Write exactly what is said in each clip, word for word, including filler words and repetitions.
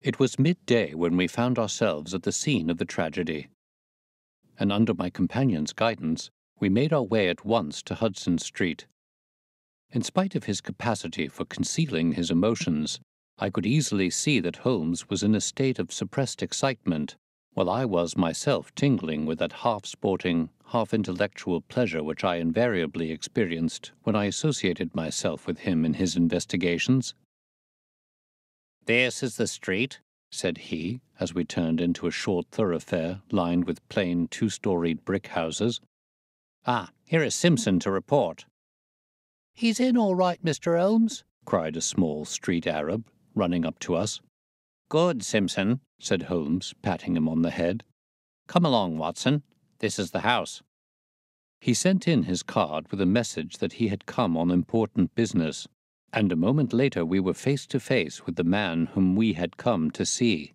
It was midday when we found ourselves at the scene of the tragedy, and under my companion's guidance, we made our way at once to Hudson Street. In spite of his capacity for concealing his emotions, I could easily see that Holmes was in a state of suppressed excitement, while I was myself tingling with that half-sporting, half-intellectual pleasure which I invariably experienced when I associated myself with him in his investigations. "This is the street," said he, as we turned into a short thoroughfare lined with plain two-storied brick houses. "Ah, here is Simpson to report." "He's in all right, Mister Holmes," cried a small street Arab, running up to us. "Good, Simpson," said Holmes, patting him on the head. "Come along, Watson. This is the house." He sent in his card with a message that he had come on important business, and a moment later we were face to face with the man whom we had come to see.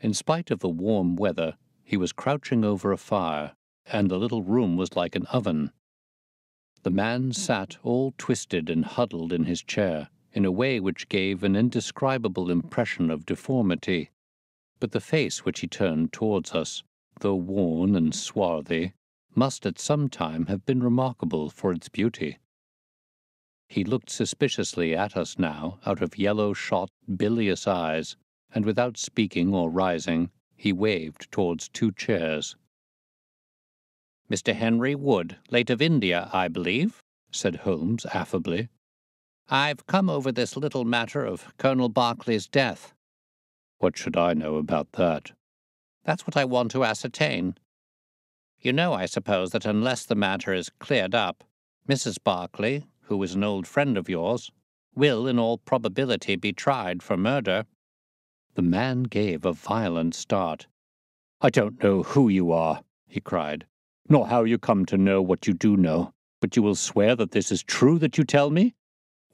In spite of the warm weather, he was crouching over a fire, and the little room was like an oven. The man sat all twisted and huddled in his chair, in a way which gave an indescribable impression of deformity, but the face which he turned towards us, though worn and swarthy, must at some time have been remarkable for its beauty. He looked suspiciously at us now out of yellow-shot, bilious eyes, and without speaking or rising, he waved towards two chairs. "Mister Henry Wood, late of India, I believe," said Holmes affably. "I've come over this little matter of Colonel Barclay's death." "What should I know about that?" "That's what I want to ascertain. You know, I suppose, that unless the matter is cleared up, Missus Barclay, who is an old friend of yours, will in all probability be tried for murder." The man gave a violent start. "I don't know who you are," he cried, "nor how you come to know what you do know, but you will swear that this is true that you tell me?"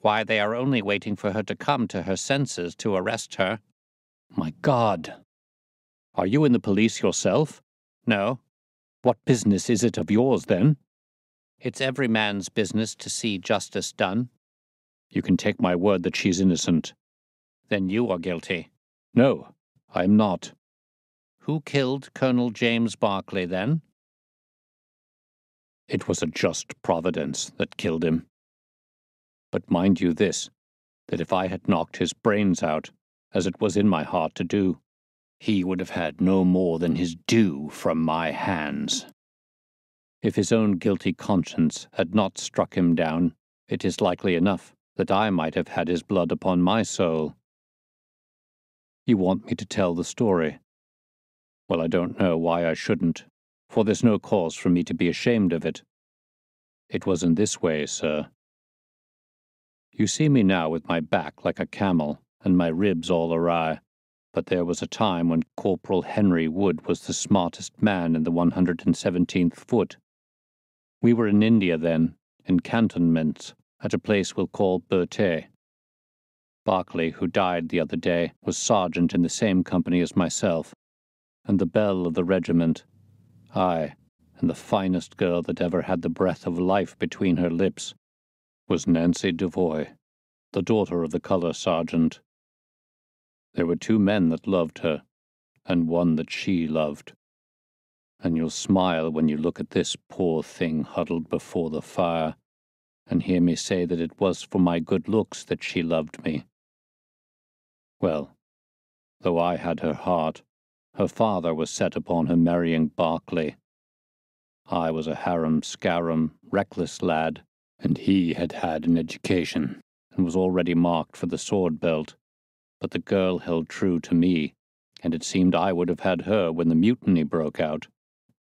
"Why, they are only waiting for her to come to her senses to arrest her." "My God! Are you in the police yourself?" "No." "What business is it of yours, then?" "It's every man's business to see justice done." "You can take my word that she's innocent." "Then you are guilty." "No, I am not." "Who killed Colonel James Barclay, then?" "It was a just providence that killed him. But mind you this, that if I had knocked his brains out, as it was in my heart to do, he would have had no more than his due from my hands." If his own guilty conscience had not struck him down, it is likely enough that I might have had his blood upon my soul. You want me to tell the story? Well, I don't know why I shouldn't, for there's no cause for me to be ashamed of it. It was in this way, sir. You see me now with my back like a camel and my ribs all awry, but there was a time when Corporal Henry Wood was the smartest man in the one hundred seventeenth foot. We were in India then, in cantonments, at a place we'll call Bertet. Barclay, who died the other day, was sergeant in the same company as myself, and the belle of the regiment, I, and the finest girl that ever had the breath of life between her lips, was Nancy DeVoy, the daughter of the colour sergeant. There were two men that loved her, and one that she loved. And you'll smile when you look at this poor thing huddled before the fire, and hear me say that it was for my good looks that she loved me. Well, though I had her heart, her father was set upon her marrying Barclay. I was a harum-scarum, reckless lad, and he had had an education, and was already marked for the sword belt. But the girl held true to me, and it seemed I would have had her when the mutiny broke out,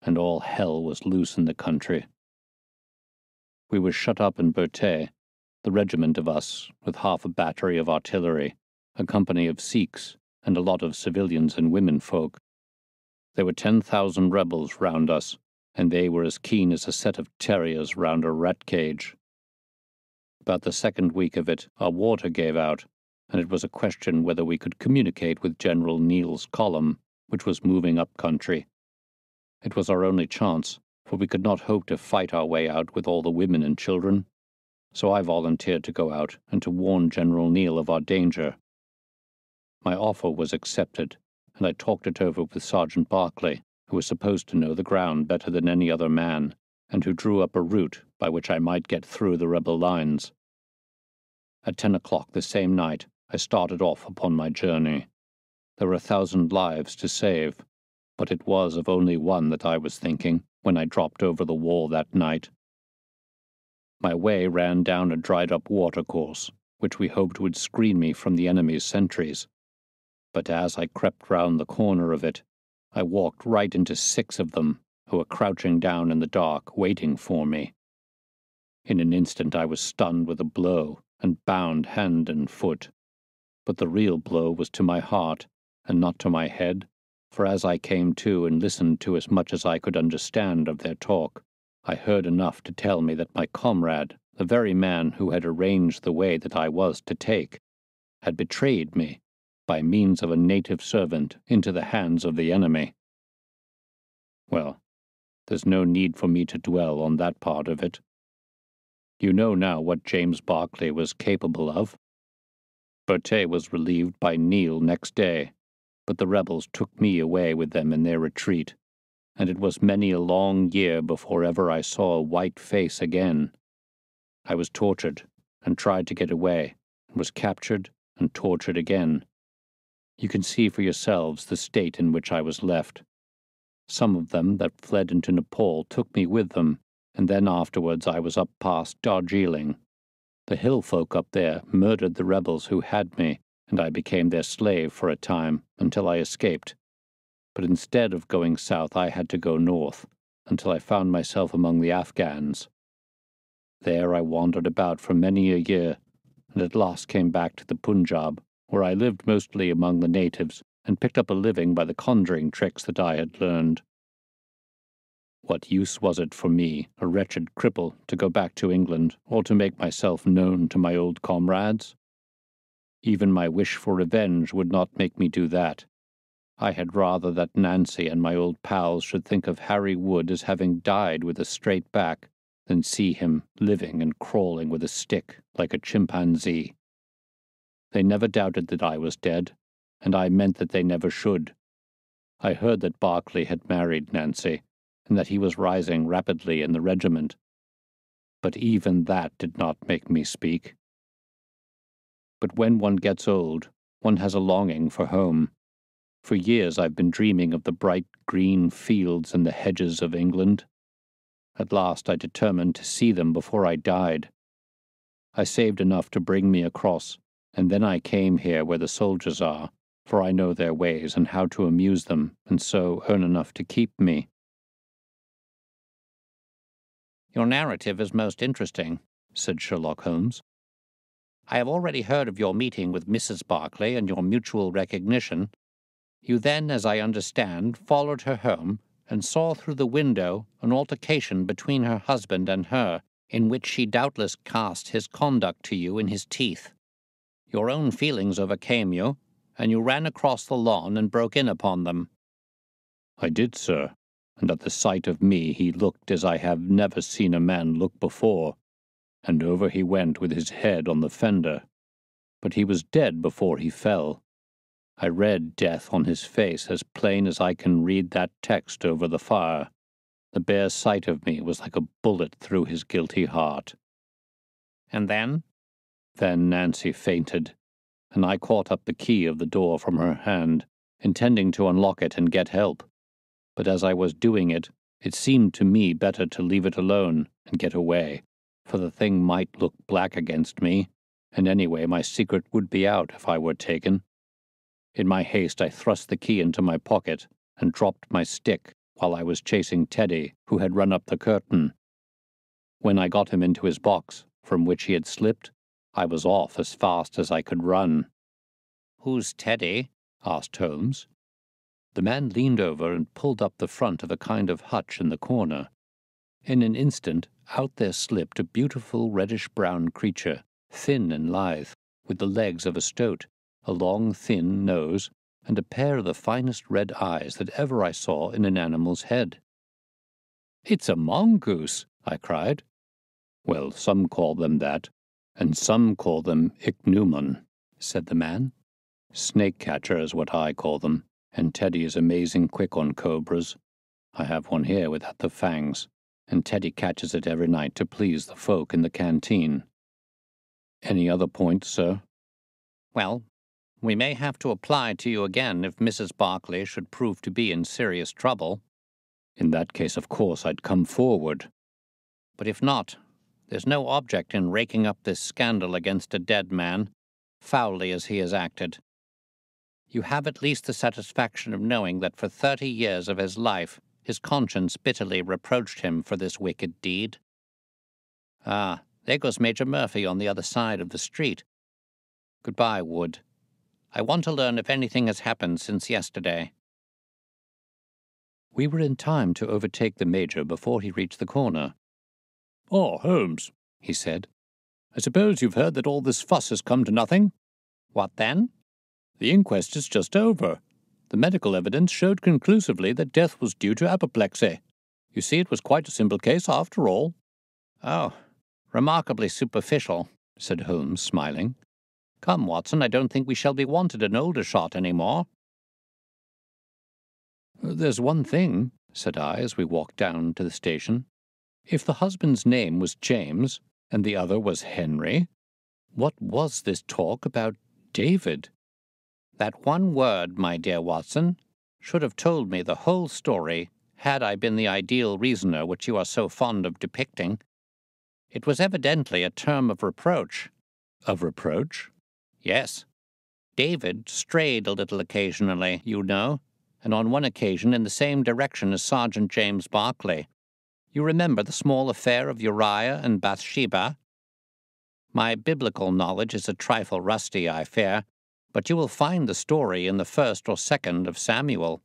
and all hell was loose in the country. We were shut up in Bertet, the regiment of us, with half a battery of artillery, a company of Sikhs, and a lot of civilians and womenfolk. There were ten thousand rebels round us, and they were as keen as a set of terriers round a rat cage. About the second week of it, our water gave out, and it was a question whether we could communicate with General Neill's column, which was moving up country. It was our only chance, for we could not hope to fight our way out with all the women and children, so I volunteered to go out and to warn General Neill of our danger, My offer was accepted, and I talked it over with Sergeant Barclay, who was supposed to know the ground better than any other man, and who drew up a route by which I might get through the rebel lines. At ten o'clock the same night, I started off upon my journey. There were a thousand lives to save, but it was of only one that I was thinking when I dropped over the wall that night. My way ran down a dried-up watercourse, which we hoped would screen me from the enemy's sentries. But as I crept round the corner of it, I walked right into six of them, who were crouching down in the dark, waiting for me. In an instant I was stunned with a blow, and bound hand and foot. But the real blow was to my heart, and not to my head, for as I came to and listened to as much as I could understand of their talk, I heard enough to tell me that my comrade, the very man who had arranged the way that I was to take, had betrayed me, by means of a native servant, into the hands of the enemy. Well, there's no need for me to dwell on that part of it. You know now what James Barclay was capable of. Bertet was relieved by Neill next day, but the rebels took me away with them in their retreat, and it was many a long year before ever I saw a white face again. I was tortured, and tried to get away, and was captured and tortured again. You can see for yourselves the state in which I was left. Some of them that fled into Nepal took me with them, and then afterwards I was up past Darjeeling. The hill folk up there murdered the rebels who had me, and I became their slave for a time, until I escaped. But instead of going south I had to go north, until I found myself among the Afghans. There I wandered about for many a year, and at last came back to the Punjab, where I lived mostly among the natives, and picked up a living by the conjuring tricks that I had learned. What use was it for me, a wretched cripple, to go back to England, or to make myself known to my old comrades? Even my wish for revenge would not make me do that. I had rather that Nancy and my old pals should think of Harry Wood as having died with a straight back, than see him living and crawling with a stick like a chimpanzee. They never doubted that I was dead, and I meant that they never should. I heard that Barclay had married Nancy, and that he was rising rapidly in the regiment. But even that did not make me speak. But when one gets old, one has a longing for home. For years I've been dreaming of the bright green fields and the hedges of England. At last I determined to see them before I died. I saved enough to bring me across, and then I came here where the soldiers are, for I know their ways and how to amuse them, and so earn enough to keep me. Your narrative is most interesting, said Sherlock Holmes. I have already heard of your meeting with Missus Barclay and your mutual recognition. You then, as I understand, followed her home and saw through the window an altercation between her husband and her, in which she doubtless cast his conduct to you in his teeth. Your own feelings overcame you, and you ran across the lawn and broke in upon them. I did, sir, and at the sight of me he looked as I have never seen a man look before, and over he went with his head on the fender. But he was dead before he fell. I read death on his face as plain as I can read that text over the fire. The bare sight of me was like a bullet through his guilty heart. And then? Then Nancy fainted, and I caught up the key of the door from her hand, intending to unlock it and get help. But as I was doing it, it seemed to me better to leave it alone and get away, for the thing might look black against me, and anyway my secret would be out if I were taken. In my haste I thrust the key into my pocket, and dropped my stick while I was chasing Teddy, who had run up the curtain. When I got him into his box, from which he had slipped, I was off as fast as I could run. "Who's Teddy?" asked Holmes. The man leaned over and pulled up the front of a kind of hutch in the corner. In an instant, out there slipped a beautiful reddish-brown creature, thin and lithe, with the legs of a stoat, a long, thin nose, and a pair of the finest red eyes that ever I saw in an animal's head. "It's a mongoose," I cried. "Well, some call them that, and some call them ichneumon," said the man. Snake catcher is what I call them, and Teddy is amazing quick on cobras. I have one here without the fangs, and Teddy catches it every night to please the folk in the canteen. Any other points, sir? Well, we may have to apply to you again if Missus Barclay should prove to be in serious trouble. In that case, of course, I'd come forward. But if not, there's no object in raking up this scandal against a dead man, foully as he has acted. You have at least the satisfaction of knowing that for thirty years of his life, his conscience bitterly reproached him for this wicked deed. Ah, there goes Major Murphy on the other side of the street. Goodbye, Wood. I want to learn if anything has happened since yesterday. We were in time to overtake the Major before he reached the corner. "Oh, Holmes," he said. "I suppose you've heard that all this fuss has come to nothing?" "What then?" "The inquest is just over. The medical evidence showed conclusively that death was due to apoplexy. You see, it was quite a simple case after all." "Oh, remarkably superficial," said Holmes, smiling. "Come, Watson, I don't think we shall be wanted in Aldershot any more." "There's one thing," said I as we walked down to the station. "If the husband's name was James and the other was Henry, what was this talk about David?" "That one word, my dear Watson, should have told me the whole story had I been the ideal reasoner which you are so fond of depicting. It was evidently a term of reproach." "Of reproach?" "Yes. David strayed a little occasionally, you know, and on one occasion in the same direction as Sergeant James Barclay. You remember the small affair of Uriah and Bathsheba? My biblical knowledge is a trifle rusty, I fear, but you will find the story in the first or second of Samuel.